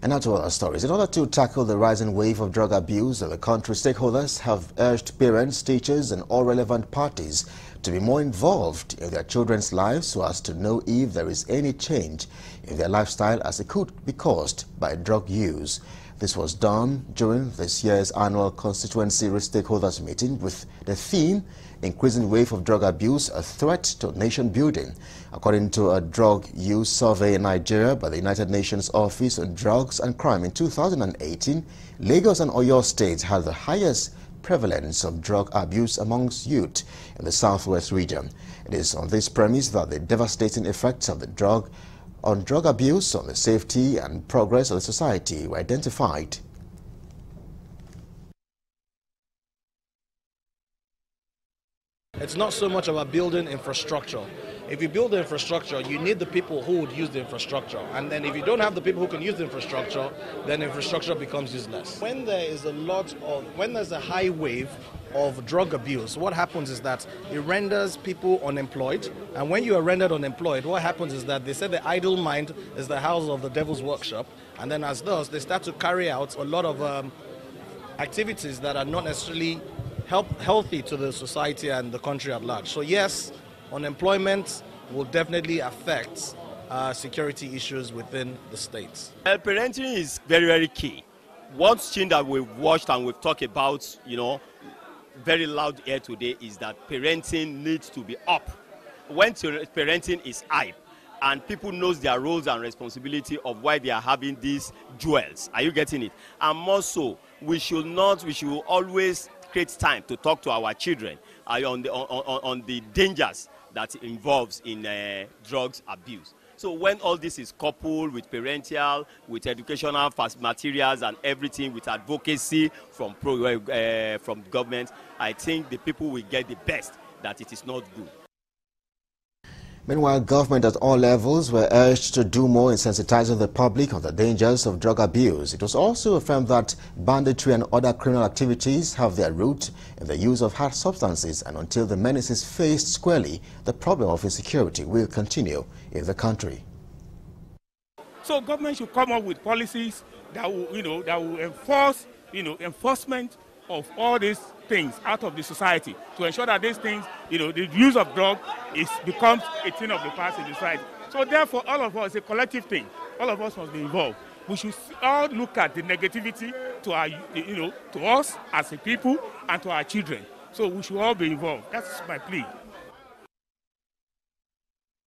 And now to other stories. In order to tackle the rising wave of drug abuse, the country stakeholders have urged parents, teachers and all relevant parties to be more involved in their children's lives so as to know if there is any change in their lifestyle as it could be caused by drug use. This was done during this year's annual constituency stakeholders meeting with the theme, Increasing Wave of Drug Abuse, a Threat to Nation Building. According to a drug use survey in Nigeria by the United Nations Office on Drugs and Crime in 2018, Lagos and Oyo states had the highest prevalence of drug abuse amongst youth in the southwest region. It is on this premise that the devastating effects of the drug abuse on the safety and progress of the society were identified. It's not so much about building infrastructure. If you build the infrastructure, you need the people who would use the infrastructure. And then if you don't have the people who can use the infrastructure, then infrastructure becomes useless. When there's a high wave of drug abuse, what happens is that it renders people unemployed. And when you are rendered unemployed, what happens is that they say the idle mind is the house of the devil's workshop. And then as thus, they start to carry out a lot of activities that are not necessarily healthy to the society and the country at large. So yes, unemployment will definitely affect security issues within the states. Parenting is very, very key. One thing that we've watched and we've talked about, very loud here today is that parenting needs to be up. When parenting is hype and people know their roles and responsibility of why they are having these duels, are you getting it? And more so, we should always create time to talk to our children on the dangers that involves in drugs abuse. So when all this is coupled with parental, with educational materials and everything, with advocacy from government, I think the people will get the best that it is not good. Meanwhile, government at all levels were urged to do more in sensitizing the public on the dangers of drug abuse. It was also affirmed that banditry and other criminal activities have their root in the use of hard substances, and until the menace is faced squarely, the problem of insecurity will continue in the country. So government should come up with policies that will, enforce, enforcement of all these things out of the society to ensure that these things, the use of drugs becomes a thing of the past in the society. So therefore, all of us, it's a collective thing. All of us must be involved. We should all look at the negativity to us as a people and to our children. So we should all be involved. That's my plea.